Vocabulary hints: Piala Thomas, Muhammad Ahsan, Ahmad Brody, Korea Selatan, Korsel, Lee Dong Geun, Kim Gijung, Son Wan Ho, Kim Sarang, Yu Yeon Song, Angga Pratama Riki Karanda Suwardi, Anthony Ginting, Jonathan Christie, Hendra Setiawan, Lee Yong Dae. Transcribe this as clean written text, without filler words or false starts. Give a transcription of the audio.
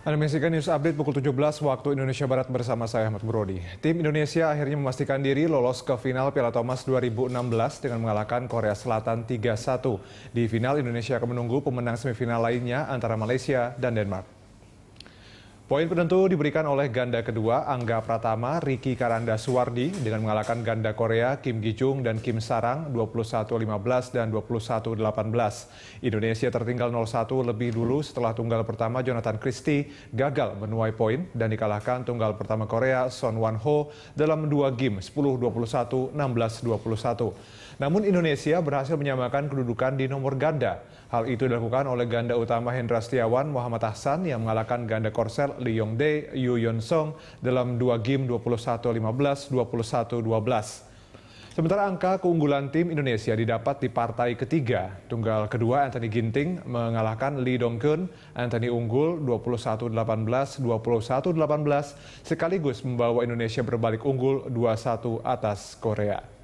Anda menyaksikan news update pukul 17 waktu Indonesia Barat bersama saya Ahmad Brody. Tim Indonesia akhirnya memastikan diri lolos ke final Piala Thomas 2016 dengan mengalahkan Korea Selatan 3-1. Di final Indonesia akan menunggu pemenang semifinal lainnya antara Malaysia dan Denmark. Poin penentu diberikan oleh ganda kedua Angga Pratama Riki Karanda Suwardi dengan mengalahkan ganda Korea Kim Gijung dan Kim Sarang 21-15 dan 21-18. Indonesia tertinggal 0-1 lebih dulu setelah tunggal pertama Jonathan Christie gagal menuai poin dan dikalahkan tunggal pertama Korea Son Wan Ho dalam dua game 10-21, 16-21. Namun Indonesia berhasil menyamakan kedudukan di nomor ganda. Hal itu dilakukan oleh ganda utama Hendra Setiawan Muhammad Ahsan yang mengalahkan ganda Korsel Lee Yong Dae, Yu Yeon Song dalam dua game 21-15, 21-12. Sementara angka keunggulan tim Indonesia didapat di partai ketiga. Tunggal kedua Anthony Ginting mengalahkan Lee Dong Geun, Anthony unggul 21-18, 21-18 sekaligus membawa Indonesia berbalik unggul 2-1 atas Korea.